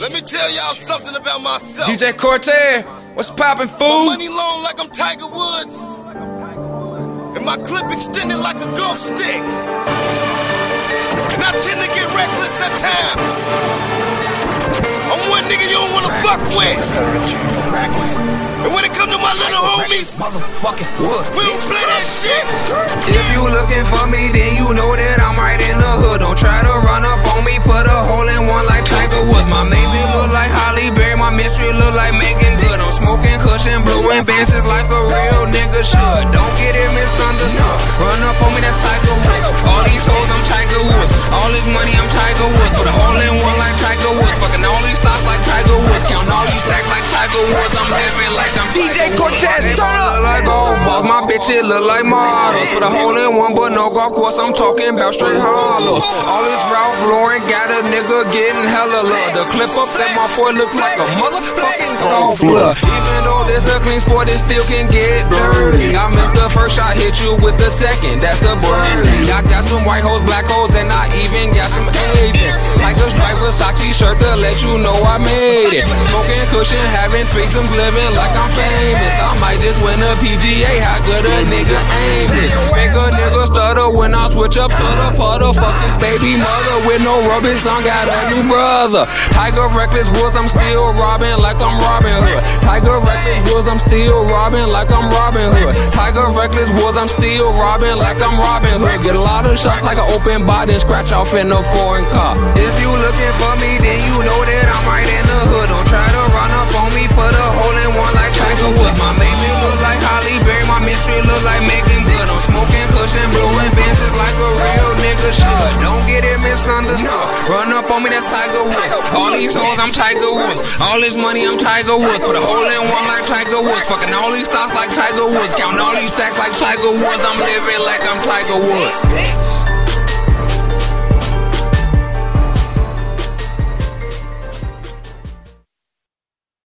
Let me tell y'all something about myself. DJ Cortez, what's poppin', fool? My money long like I'm Tiger Woods, and my clip extended like a golf stick. And I tend to get reckless at times. I'm one nigga you don't wanna fuck with. And when it comes to my little homies, we don't play that shit. If you looking for me, then you know that I'm right in the hood. Don't try to run up on me, put a hole in one like Tiger Woods. My Maisie look like Holly Berry, my mystery look like Megan Good. I'm smoking cushion, blowing benches like a real nigga should. Don't get it misunderstood. Run up on me, that's Tiger Woods. All these hoes, I'm Tiger Woods. All this money, I'm Tiger Woods. Put a hole in one like Tiger Woods. Fucking all these stocks like Tiger Woods. Counting all these stacks like Tiger Woods. I'm living like I'm DJ Cortez. Turn up. My bitches look like models. Put a hole in one, but no golf course. I'm talking about straight hollows. All this Ralph Lauren got a nigga getting hella love. The clip up that my boy look like a motherfucking golf club. Even though this a clean sport, it still can get dirty. I missed the first shot, hit you with the second. That's a birdie. I got some white hoes, black hoes, and I even got some agents. Like a striped Versace shirt to let you know I made it. Smoking cushion, having threesomes, living like I'm famous. I might just win a PGA. How good a nigga aim it? Make a nigga stutter when I switch up to the puddle. Fuck his baby mother with no rubbin'. Son got a new brother. Tiger reckless Woods, I'm still robbing like I'm Robin Hood. Tiger reckless Woods, I'm still robbing like I'm Robin Hood. Tiger reckless Woods, I'm still robbing like I'm Robin Hood. Get a lot of shots like an open body and scratch off in a foreign car. If you looking for me, then you know that I'm right in the hood. Don't try to run up on me, put a hole in one like Tiger Woods. My baby look like Holly Berry, my mystery look like Megan Good. I'm smoking cushion, blowing benches like a real nigga should. Don't get it misunderstood. Run up on me, that's Tiger Woods. All these hoes, I'm Tiger Woods. All this money, I'm Tiger Woods. Put a hole in one like Tiger Woods. Fucking all these stocks like Tiger Woods. Counting all these stacks like Tiger Woods. I'm living like I'm Tiger Woods.